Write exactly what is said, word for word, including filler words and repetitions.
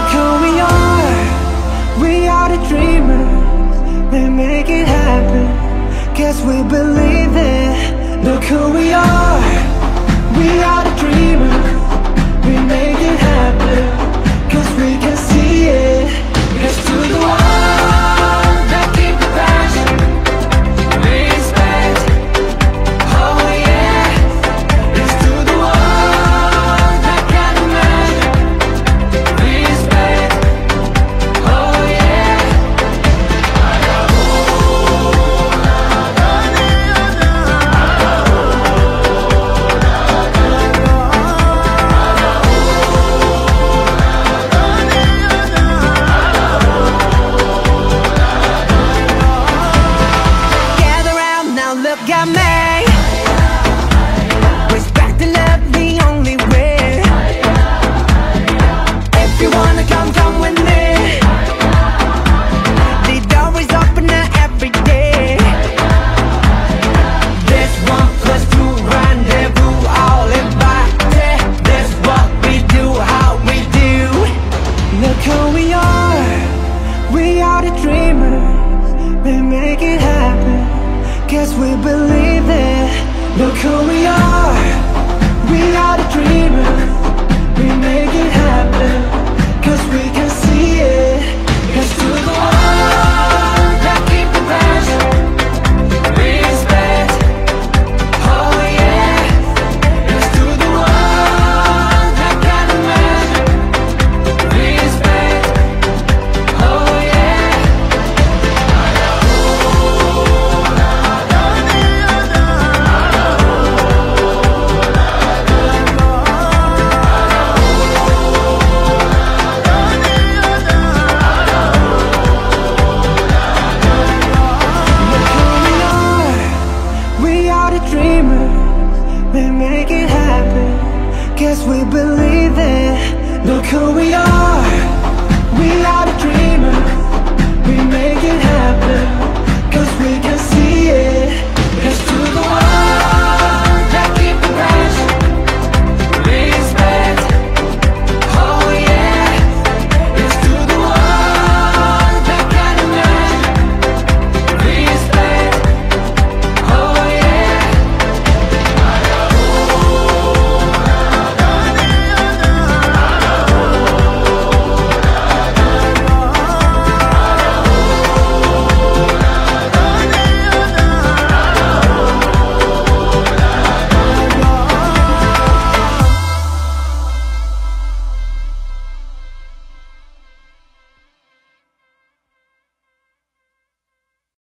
Look who we are, we are the dreamers. They make it happen, guess we believe it. Look who we are, we are the dreamers. We make it happen, cause we can see it. Let's do the one that keep the passion, respect, oh yeah. Let's do the one that can imagine, respect, oh yeah. Gather round now, look at me. Respect and love, the only way. If you wanna come, come with me. The door is open now every day. This one plus two rendezvous, all invited. This what we do, how we do. Look who we are, we are the dreamers. They make it happen, guess we believe it. Look who we are, we are the dreamers. We make it happen, cause we can see it. Let's do the one that keep the passion, respect, oh yeah. Let's do the one that can imagine, respect, oh yeah. Look who we are, we are the dreamers. They make it happen, guess we believe it. Look who we are, we are the dreamers. We make it happen, cause we can see it.